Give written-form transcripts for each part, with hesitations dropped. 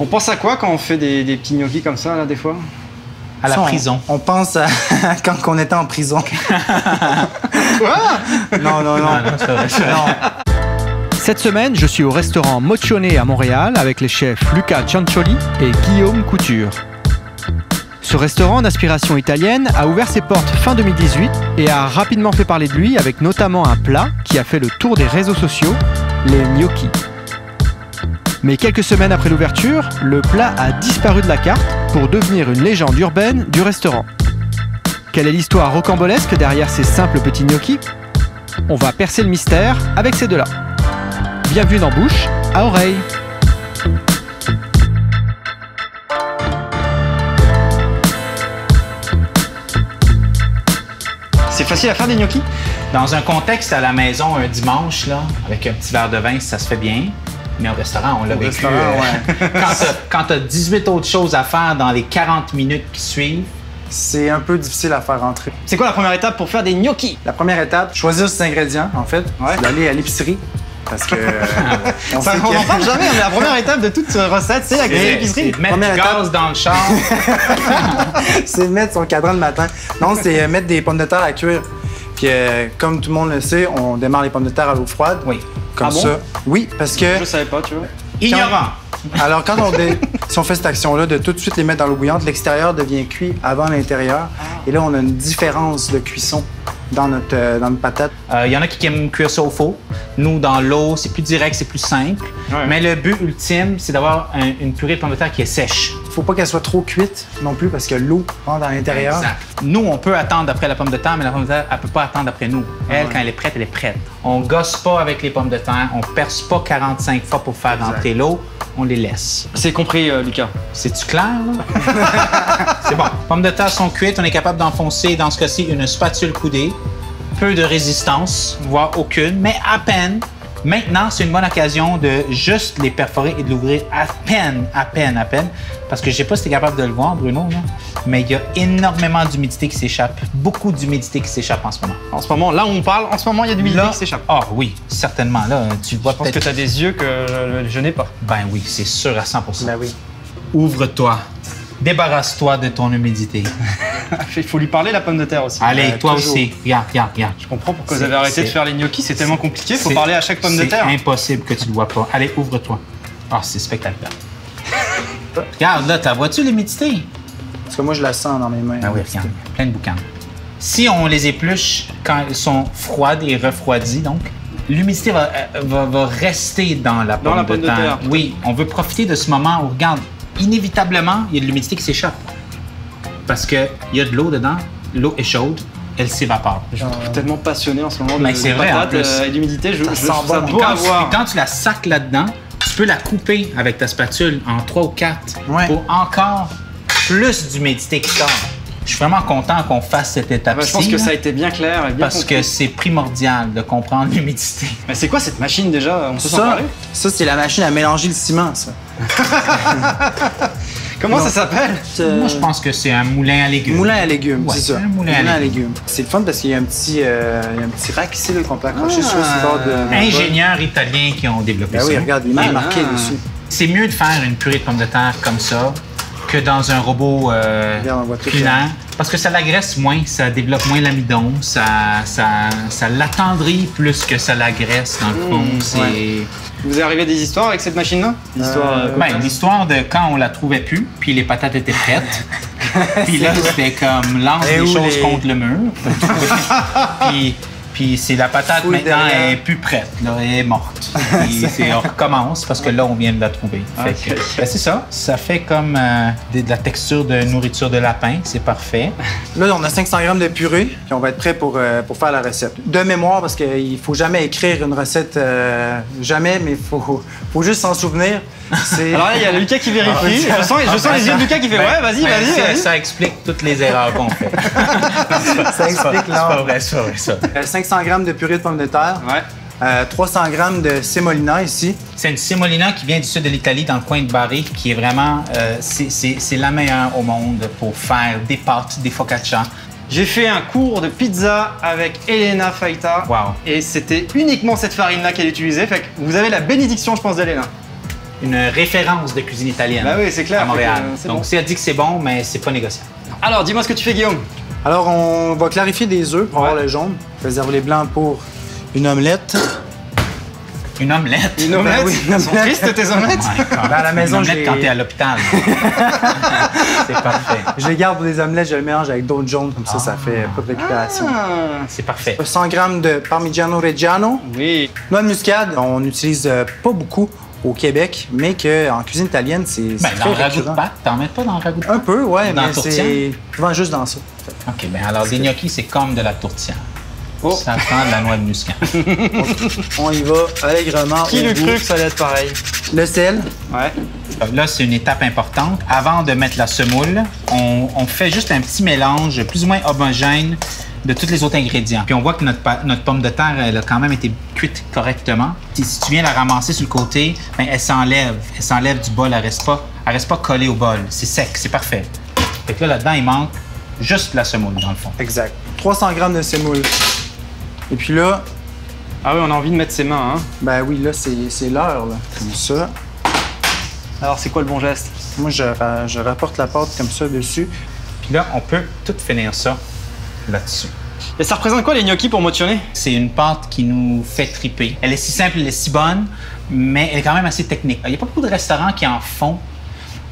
On pense à quoi quand on fait des petits gnocchis comme ça, là, des fois? À la prison. On pense à quand on était en prison. Quoi? Non, c'est vrai, c'est vrai. Cette semaine, je suis au restaurant Moccione à Montréal avec les chefs Luca Ciancioli et Guillaume Couture. Ce restaurant d'inspiration italienne a ouvert ses portes fin 2018 et a rapidement fait parler de lui avec notamment un plat qui a fait le tour des réseaux sociaux, les gnocchis. Mais quelques semaines après l'ouverture, le plat a disparu de la carte pour devenir une légende urbaine du restaurant. Quelle est l'histoire rocambolesque derrière ces simples petits gnocchis? On va percer le mystère avec ces deux-là. Bienvenue dans Bouche à Oreille. C'est facile à faire des gnocchis? Dans un contexte à la maison, un dimanche, là, avec un petit verre de vin, ça se fait bien. Mais au restaurant, on l'a vécu. Ouais. Quand tu as 18 autres choses à faire dans les 40 minutes qui suivent, c'est un peu difficile à faire rentrer. C'est quoi la première étape pour faire des gnocchis? La première étape, choisir ses ingrédients, en fait, d'aller à l'épicerie. Parce que. On n'en parle jamais, mais la première étape de toute recette, c'est la l'épicerie. Mettre du gaz dans le char. C'est mettre son cadran le matin. Non, c'est mettre des pommes de terre à cuire. Puis, comme tout le monde le sait, on démarre les pommes de terre à l'eau froide. Oui. Comme ça. Oui, parce que. Je ne savais pas, tu vois. Ignorant. Alors, quand on si on fait cette action-là de tout de suite les mettre dans l'eau bouillante, l'extérieur devient cuit avant l'intérieur. Et là, on a une différence de cuisson dans notre patate. Il y en a qui aiment cuire ça au four. Nous, dans l'eau, c'est plus direct, c'est plus simple. Ouais. Mais le but ultime, c'est d'avoir une purée de pommes de terre qui est sèche. Il ne faut pas qu'elle soit trop cuite non plus parce que l'eau rentre à l'intérieur. Exact. Nous, on peut attendre après la pomme de terre, mais la pomme de terre, elle ne peut pas attendre après nous. Elle, quand elle est prête, elle est prête. On ne gosse pas avec les pommes de terre, on ne perce pas 45 fois pour faire rentrer l'eau. On les laisse. C'est compris, Lucas. C'est-tu clair, là? C'est bon. Pommes de terre sont cuites. On est capable d'enfoncer, dans ce cas-ci, une spatule coudée. Peu de résistance, voire aucune, mais à peine. Maintenant, c'est une bonne occasion de juste les perforer et de l'ouvrir à peine. Parce que je sais pas si tu es capable de le voir, Bruno, là, mais il y a énormément d'humidité qui s'échappe. Beaucoup d'humidité qui s'échappe en ce moment. En ce moment, là où on parle, en ce moment, il y a d'humidité qui s'échappe. Ah oui, certainement. Là, tu vois peut-être... Je pense que tu as des yeux que je n'ai pas. Ben oui, c'est sûr à 100%. Ben oui. Ouvre-toi. Débarrasse-toi de ton humidité. Il faut lui parler, la pomme de terre aussi. Allez, toi toujours. Aussi. Regarde. Je comprends pourquoi vous avez arrêté de faire les gnocchis. C'est tellement compliqué. Il faut parler à chaque pomme de terre. C'est impossible que tu le vois pas. Allez, ouvre-toi. Ah, c'est spectaculaire. Regarde, là, t'as vois-tu l'humidité? Parce que moi, je la sens dans mes mains. Ah oui, regarde. Plein de boucanes. Si on les épluche quand elles sont froides et refroidies, donc, l'humidité va rester dans la pomme de terre. Oui, on veut profiter de ce moment où, regarde, inévitablement, il y a de l'humidité qui s'échappe. Parce qu'il y a de l'eau dedans, l'eau est chaude, elle s'évapore. Je me trouve tellement passionné en ce moment de patates et d'humidité. Quand tu la sacs là-dedans, tu peux la couper avec ta spatule en 3 ou 4 pour encore plus d'humidité qui sort. Je suis vraiment content qu'on fasse cette étape-ci. Je pense que ça a été bien clair et bien compris. Que c'est primordial de comprendre l'humidité. Mais c'est quoi cette machine déjà? On se sent parler? Ça, c'est la machine à mélanger le ciment, ça. Comment ça s'appelle? Moi, je pense que c'est un moulin à légumes. Moulin à légumes, ouais, c'est ça. Un moulin à légumes. C'est le fun parce qu'il y a un petit rack ici qu'on peut accrocher sur ce bord de... Ingénieurs italiens qui ont développé ça. Oui, regarde, il est marqué dessus. C'est mieux de faire une purée de pommes de terre comme ça que dans un robot culinaire, parce que ça l'agresse moins, ça développe moins l'amidon, ça l'attendrit plus que ça l'agresse dans le fond. Ouais. Vous arrivez à des histoires avec cette machine-là? L'histoire de quand on la trouvait plus, puis les patates étaient prêtes. Puis là, c'était comme lance des choses contre le mur. Puis c'est la patate maintenant elle est plus prête, là, elle est morte. Et on recommence parce que là, on vient de la trouver. C'est ça. Ça fait comme de la texture de nourriture de lapin, c'est parfait. Là, on a 500 grammes de purée, puis on va être prêt pour faire la recette. De mémoire, parce qu'il ne faut jamais écrire une recette, jamais, mais il faut juste s'en souvenir. Alors là, il y a Lucas qui vérifie. Je sens les yeux de Lucas qui fait ouais, vas-y. Ça explique toutes les erreurs qu'on fait. Ça explique c'est pas vrai, ça. 500 grammes de purée de pommes de terre. Ouais. 300 grammes de semolina ici. C'est une semolina qui vient du sud de l'Italie, dans le coin de Bari, qui est vraiment, c'est la meilleure au monde pour faire des pâtes, des focaccia. J'ai fait un cours de pizza avec Elena Faita. Wow. Et c'était uniquement cette farine-là qu'elle utilisait. Fait que vous avez la bénédiction, je pense, d'Elena. une référence de cuisine italienne à Montréal. Donc, bon. Si elle dit que c'est bon, mais c'est pas négociable. Non. Alors, dis-moi ce que tu fais, Guillaume. Alors, on va clarifier des œufs pour avoir le jaune. Réserve les blancs pour une omelette. Une omelette? Une omelette? Ben oui, une omelette. Sont tristes, tes omelettes? Oh, à la maison, je les... quand t'es à l'hôpital. C'est parfait. Je les garde pour des omelettes, je les mélange avec d'autres jaunes, comme ça fait pas de récupération. Ah, c'est parfait. 100 g de parmigiano reggiano. Oui. Noix de muscade, on n'utilise pas beaucoup au Québec, mais qu'en cuisine italienne, c'est dans le ragoût de pâte, t'en mets pas dans le ragoût de pâte? Un peu, ouais, mais c'est souvent juste dans ça. OK, bien alors les gnocchis, c'est comme de la tourtière. Oh. Ça prend de la noix de muscade. On y va allègrement. Qui le cru que ça allait être pareil? Le sel. Ouais. Là, c'est une étape importante. Avant de mettre la semoule, on fait juste un petit mélange plus ou moins homogène de tous les autres ingrédients. Puis on voit que notre pomme de terre, elle a quand même été cuite correctement. Puis si tu viens la ramasser sur le côté, bien, elle s'enlève. Elle s'enlève du bol, elle reste pas collée au bol. C'est sec, c'est parfait. Fait que là, là-dedans, il manque juste la semoule, dans le fond. Exact. 300 g de semoule. Et puis là... Ah oui, on a envie de mettre ses mains, hein? Ben oui, là, c'est l'heure, là. Comme ça. Alors, c'est quoi le bon geste? Moi, je rapporte la pâte comme ça dessus. Puis là, on peut tout finir ça là-dessus. Et ça représente quoi, les gnocchis pour Moccione? C'est une pâte qui nous fait triper. Elle est si simple, elle est si bonne, mais elle est quand même assez technique. Il n'y a pas beaucoup de restaurants qui en font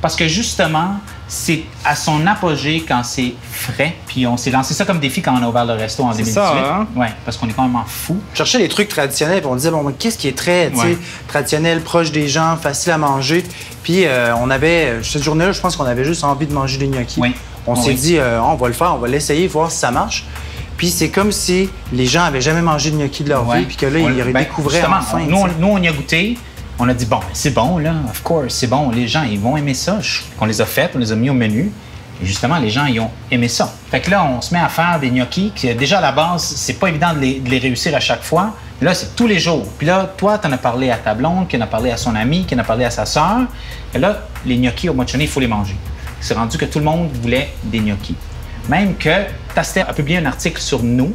parce que, justement, c'est à son apogée quand c'est frais. Puis on s'est lancé ça comme défi quand on a ouvert le resto en 2018. Ça, hein? Ouais, parce qu'on est quand même en fou. On cherchait les trucs traditionnels, puis on disait, bon, qu'est-ce qui est très traditionnel, proche des gens, facile à manger. Puis on avait, cette journée-là, je pense qu'on avait juste envie de manger des gnocchis. Oui. On s'est dit, on va le faire, on va l'essayer, voir si ça marche. Puis c'est comme si les gens n'avaient jamais mangé de gnocchis de leur vie, puis que là, ils redécouvraient enfin. Nous, on y a goûté. On a dit, bon, c'est bon, là, of course, c'est bon, les gens, ils vont aimer ça. On les a faites, on les a mis au menu. Et justement, les gens, ils ont aimé ça. Fait que là, on se met à faire des gnocchis qui, déjà, à la base, c'est pas évident de les réussir à chaque fois. Là, c'est tous les jours. Puis là, toi, t'en as parlé à ta blonde, qui en a parlé à son ami, qui en a parlé à sa sœur. Et là, les gnocchis au Moccione, il faut les manger. C'est rendu que tout le monde voulait des gnocchis. Même que Tastet a publié un article sur nous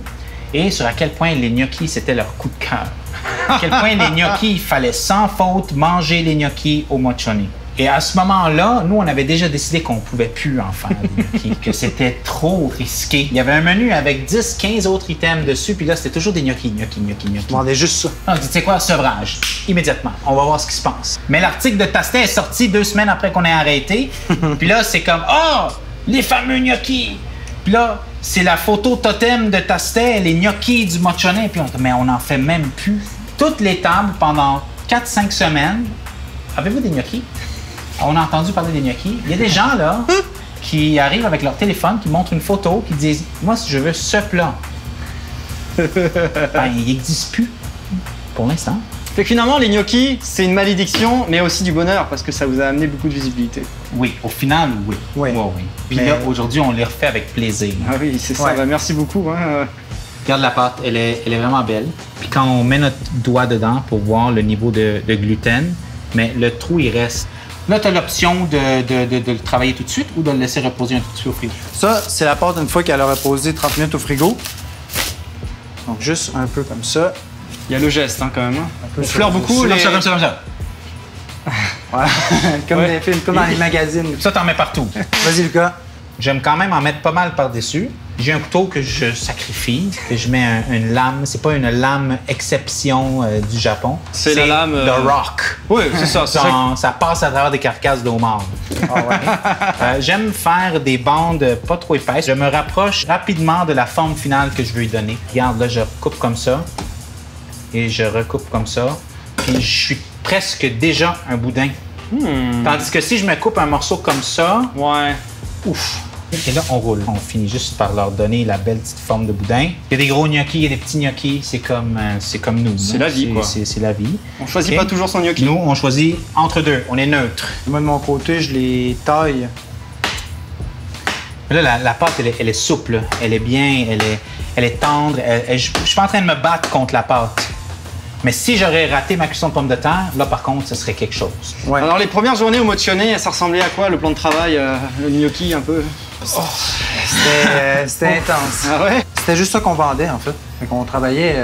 et sur à quel point les gnocchis, c'était leur coup de cœur. À quel point les gnocchis, il fallait sans faute manger les gnocchis au Moccione. Et à ce moment-là, nous, on avait déjà décidé qu'on ne pouvait plus en faire des gnocchis, que c'était trop risqué. Il y avait un menu avec 10, 15 autres items dessus, puis là, c'était toujours des gnocchis. On demandait juste ça. On dit, tu sais quoi, sevrage, immédiatement. On va voir ce qui se passe. Mais l'article de Tastet est sorti 2 semaines après qu'on ait arrêté. Puis là, c'est comme, oh, les fameux gnocchis. Puis là, c'est la photo totem de Tastet, les gnocchis du Moccione. Puis on dit, mais on n'en fait même plus. Toutes les tables pendant 4-5 semaines. Avez-vous des gnocchis? On a entendu parler des gnocchis. Il y a des gens là qui arrivent avec leur téléphone, qui montrent une photo, qui disent « Moi, si je veux ce plat. » Ben, il n'existe plus pour l'instant. Fait que finalement, les gnocchis, c'est une malédiction, mais aussi du bonheur, parce que ça vous a amené beaucoup de visibilité. Oui, au final, oui. Puis là, aujourd'hui, on les refait avec plaisir. Ah oui, c'est ça. Ben, merci beaucoup. Hein. Regarde la pâte, elle est vraiment belle. Puis quand on met notre doigt dedans pour voir le niveau de gluten, mais le trou, il reste. Là, tu as l'option de le travailler tout de suite ou de le laisser reposer un petit peu au frigo. Ça, c'est la pâte une fois qu'elle a reposé 30 minutes au frigo. Donc, juste un peu comme ça. Il y a le geste, hein, quand même. On fleure beaucoup. Comme ça. Voilà. Comme dans les films, comme dans les magazines. Ça, t'en mets partout. Vas-y, Lucas. J'aime quand même en mettre pas mal par-dessus. J'ai un couteau que je sacrifie, que je mets une lame. C'est pas une lame exception du Japon. C'est la lame... The Rock. Oui, c'est ça. Ça passe à travers des carcasses d'homards. J'aime faire des bandes pas trop épaisses. Je me rapproche rapidement de la forme finale que je veux lui donner. Regarde, là, je recoupe comme ça. Et je recoupe comme ça. Puis je suis presque déjà un boudin. Hmm. Tandis que si je me coupe un morceau comme ça... Ouais. Ouf! Et là, on roule. On finit juste par leur donner la belle petite forme de boudin. Il y a des gros gnocchis, il y a des petits gnocchis. C'est comme nous. C'est la vie, quoi. C'est la vie. On choisit pas toujours son gnocchi. Nous, on choisit entre deux. On est neutre. Moi, de mon côté, je les taille. Là, la pâte, elle est souple. Elle est bien, elle est tendre. Je suis pas en train de me battre contre la pâte. Mais si j'aurais raté ma cuisson de pommes de terre, là, par contre, ce serait quelque chose. Ouais. Alors, les premières journées au Moccione, ça ressemblait à quoi, le plan de travail, le gnocchi, un peu? C'était intense. Ah ouais? C'était juste ça qu'on vendait, en fait. On travaillait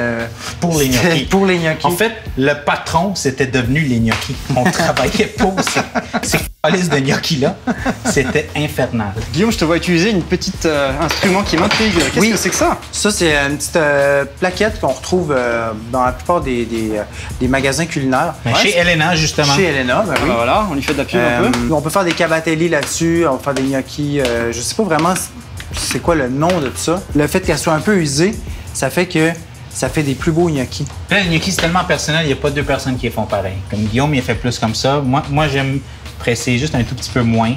pour les gnocchis. En fait, le patron, c'était devenu les gnocchis. On travaillait pour ces calices de gnocchis-là. C'était infernal. Guillaume, je te vois utiliser une petite instrument qui m'intrigue. Qu'est-ce que c'est que ça? Ça, c'est une petite plaquette qu'on retrouve dans la plupart des magasins culinaires. Ben, ouais, chez Elena, justement. Chez Elena, ben oui. Voilà, on lui fait de la pub un peu. On peut faire des cavatelli là-dessus, on peut faire des gnocchis. Je sais pas vraiment c'est quoi le nom de tout ça. Le fait qu'elle soit un peu usée, ça fait que ça fait des plus beaux gnocchis. Là, le gnocchi, c'est tellement personnel, il n'y a pas deux personnes qui les font pareil. Comme Guillaume, il fait plus comme ça. Moi j'aime presser juste un tout petit peu moins.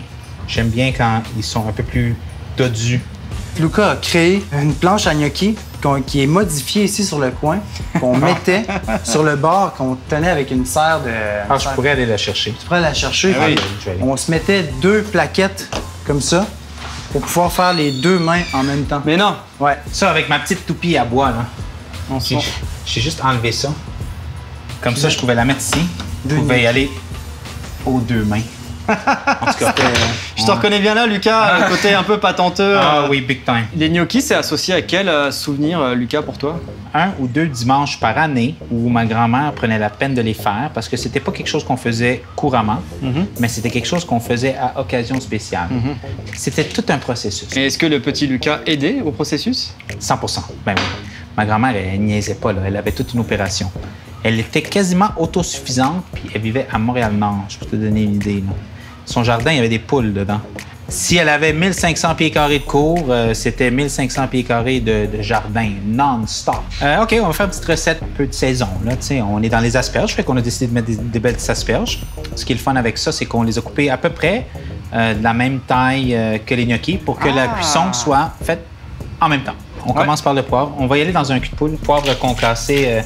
J'aime bien quand ils sont un peu plus dodus. Luca a créé une planche à gnocchi qui est modifiée ici sur le coin, qu'on mettait sur le bord, qu'on tenait avec une serre de... Ah, je pourrais aller la chercher. Tu pourrais la chercher? Ah, oui. On se mettait deux plaquettes comme ça, pour pouvoir faire les deux mains en même temps. Mais non! Ouais. Ça, avec ma petite toupie à bois, là. J'ai juste enlevé ça. Comme ça, je pouvais la mettre ici. Je pouvais y aller aux deux mains. En tout cas, je te reconnais bien là, Lucas, le côté un peu patenteux. Ah oui, big time. Les gnocchis, c'est associé à quel souvenir, Lucas, pour toi? Un ou deux dimanches par année où ma grand-mère prenait la peine de les faire parce que c'était pas quelque chose qu'on faisait couramment, mais c'était quelque chose qu'on faisait à occasion spéciale. C'était tout un processus. Et est-ce que le petit Lucas aidait au processus? 100%. Ben oui. Ma grand-mère, elle niaisait pas, là. Elle avait toute une opération. Elle était quasiment autosuffisante, puis elle vivait à Montréal-Nord, je peux te donner une idée, là. Son jardin, il y avait des poules dedans. Si elle avait 1500 pieds carrés de cour, c'était 1500 pieds carrés de jardin, non-stop. OK, on va faire une petite recette un peu de saison. Là, on est dans les asperges, fait qu'on a décidé de mettre des belles asperges. Ce qui est le fun avec ça, c'est qu'on les a coupées à peu près de la même taille que les gnocchis pour que la cuisson soit faite en même temps. On commence par le poivre. On va y aller dans un cul de poule. Poivre concassé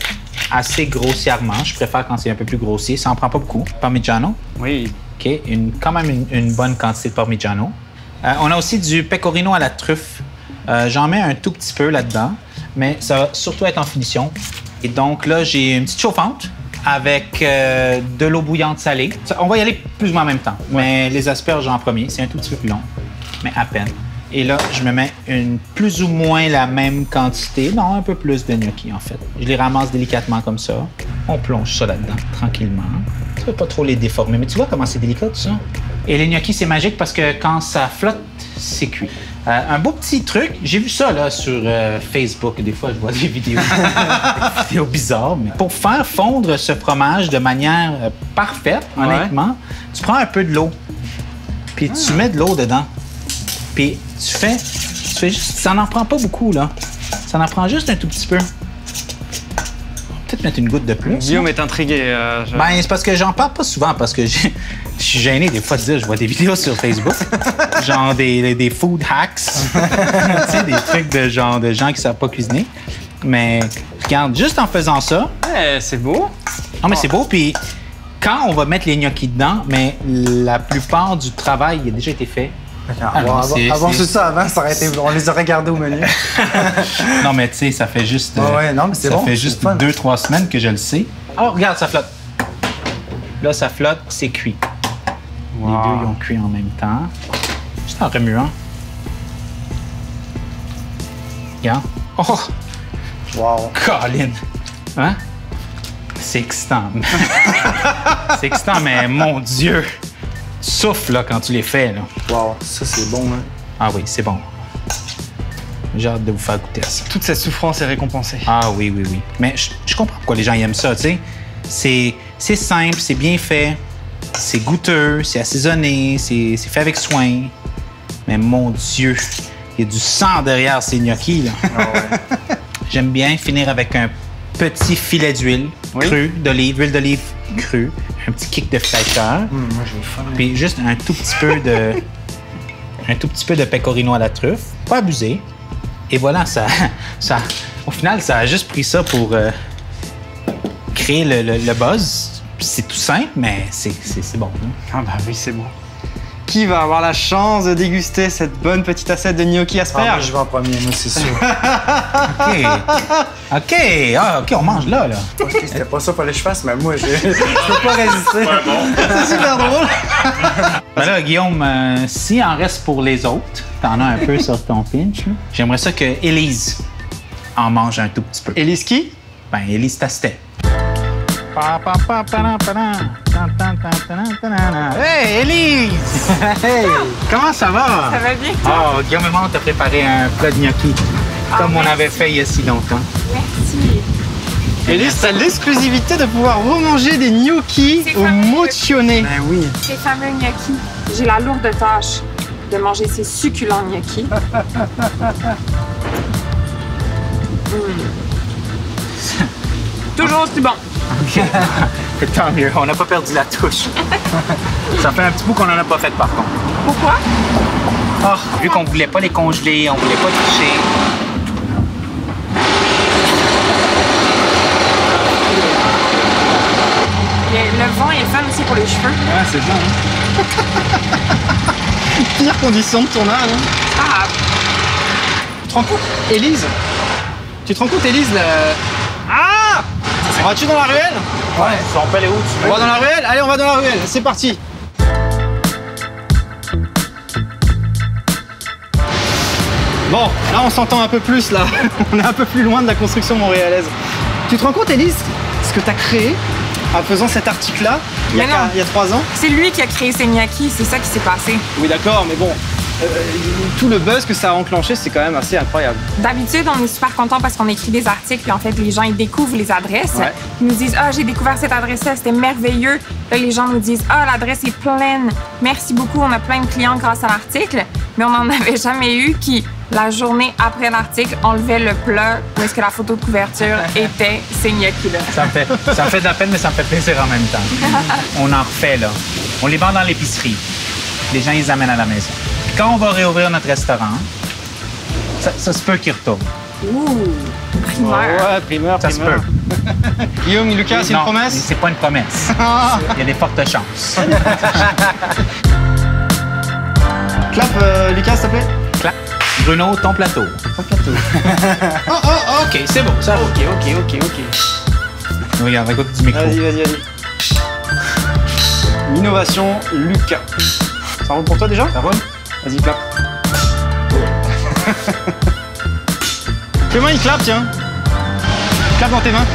assez grossièrement. Je préfère quand c'est un peu plus grossier. Ça en prend pas beaucoup. Parmigiano. Oui. OK, quand même une bonne quantité de parmigiano. On a aussi du pecorino à la truffe. J'en mets un tout petit peu là-dedans, mais ça va surtout être en finition. Et donc là, j'ai une petite chauffante avec de l'eau bouillante salée. On va y aller plus ou moins en même temps, mais les asperges en premier, c'est un tout petit peu plus long, mais à peine. Et là, je me mets une plus ou moins la même quantité, non, un peu plus de gnocchi en fait. Je les ramasse délicatement comme ça. On plonge ça là-dedans, tranquillement. Tu peux pas trop les déformer, mais tu vois comment c'est délicat tout ça. Et les gnocchis, c'est magique parce que quand ça flotte, c'est cuit. Un beau petit truc, j'ai vu ça là sur Facebook, des fois je vois des vidéos, des vidéos bizarres, mais pour faire fondre ce fromage de manière parfaite, honnêtement, tu prends un peu de l'eau, puis tu mets de l'eau dedans. Puis tu fais juste, ça n'en prend pas beaucoup, là. Ça en prend juste un tout petit peu. Peut-être mettre une goutte de plus. Guillaume est intrigué. Ben, c'est parce que j'en parle pas souvent, parce que je suis gêné des fois de dire, je vois des vidéos sur Facebook, genre des food hacks, tu sais, des trucs de genre de gens qui savent pas cuisiner. Mais regarde, juste en faisant ça... Ouais, c'est beau. Non, mais c'est beau, puis quand on va mettre les gnocchis dedans, mais la plupart du travail a déjà été fait. Avant tout ça, ça aurait été... on les aurait gardés au menu. Non, mais tu sais, ça fait juste, ça fait juste 2-3 semaines que je le sais. Oh, regarde, ça flotte. Là, ça flotte, c'est cuit. Wow. Les deux, ils ont cuit en même temps. Juste en remuant. Regarde. Oh! Wow! Colin! Hein? C'est excitant. C'est excitant, mais mon Dieu! Souffle là, quand tu les fais. Là. Wow, ça c'est bon. Hein? Ah oui, c'est bon. J'ai hâte de vous faire goûter à ça. Toute cette souffrance est récompensée. Ah oui, oui, oui. Mais je comprends pourquoi les gens aiment ça, tu sais. C'est simple, c'est bien fait, c'est goûteux, c'est assaisonné, c'est fait avec soin. Mais mon Dieu, il y a du sang derrière ces gnocchis. Là. Ah ouais. J'aime bien finir avec un petit filet d'huile crue, d'olive, huile d'olive crue. Un petit kick de fraîcheur. Moi, j'ai faim. Puis juste un tout petit peu de... un tout petit peu de pecorino à la truffe. Pas abusé. Et voilà, ça... Au final, ça a juste pris ça pour créer le buzz. C'est tout simple, mais c'est bon. Hein? Ah bah oui, c'est bon. Qui va avoir la chance de déguster cette bonne petite assiette de gnocchi asperges? Ah, ben, je vais en premier, moi, c'est sûr. OK. Ah, OK, on mange là, là. OK, c'était pas ça qu'il fallait que je fasse, mais moi, je peux pas résister. C'est super drôle. Ben là, Guillaume, s'il en reste pour les autres, t'en as un peu sur ton pinch. J'aimerais ça que Élise en mange un tout petit peu. Élise qui? Ben, Élise Tastet. Hey, Élise! Hey! Comment ça va? Ça va bien, toi? Oh, Guillaume et moi, on t'a préparé un plat de gnocchi, comme on avait fait il y a si longtemps. Merci! Élise, t'as l'exclusivité de pouvoir remanger des gnocchis au moccione. Ben oui. Ces fameux gnocchis. J'ai la lourde tâche de manger ces succulents gnocchis. Toujours aussi bon. Okay. Tant mieux, on n'a pas perdu la touche. Ça fait un petit bout qu'on n'en a pas fait par contre. Pourquoi? Oh, vu qu'on voulait pas les congeler, on voulait pas tricher. Le vent est fun aussi pour les cheveux. Ouais, c'est bon. Hein? Pire condition de tournage. Hein? Ah. Tu te rends compte, Élise? Tu te rends compte, Élise? Ah! On va-tu dans la ruelle? Ouais, ça rappelle où tu veux. On va dans la ruelle? Allez, on va dans la ruelle. C'est parti. Bon, là, on s'entend un peu plus, là. On est un peu plus loin de la construction montréalaise. Tu te rends compte, Élise, ce que tu as créé? En faisant cet article-là, il y a 3 ans. C'est lui qui a créé ces gnocchis, c'est ça qui s'est passé. Oui, d'accord, mais bon, tout le buzz que ça a enclenché, c'est quand même assez incroyable. D'habitude, on est super content parce qu'on écrit des articles, puis en fait, les gens, ils découvrent les adresses. Ouais. Ils nous disent « Ah, j'ai découvert cette adresse-là, c'était merveilleux. » Là, les gens nous disent « Ah, l'adresse est pleine. Merci beaucoup, on a plein de clients grâce à l'article. » Mais on n'en avait jamais eu qui, la journée après l'article, enlevait le plat où est-ce que la photo de couverture était ces gnocchis-là. Ça me fait de la peine, mais ça me fait plaisir en même temps. On en refait, là. On les vend dans l'épicerie. Les gens, ils les amènent à la maison. Puis quand on va réouvrir notre restaurant, ça se peut qu'ils retournent. Ouh! Primeur! Ouais, primeur, ça primeur. Se peut. Guillaume, Lucas, c'est une promesse? C'est pas une promesse. Il y a des fortes chances. Clap, Lucas, s'il te plaît. Clap. Bruno, ton plateau. Ton plateau. Oh, OK, c'est bon, ça va. OK. Regarde, écoute du micro. Vas-y. Innovation, Lucas. Ça roule pour toi, déjà? Ça roule? Vas-y, clap. Fais-moi une clap, tiens. Clap dans tes mains.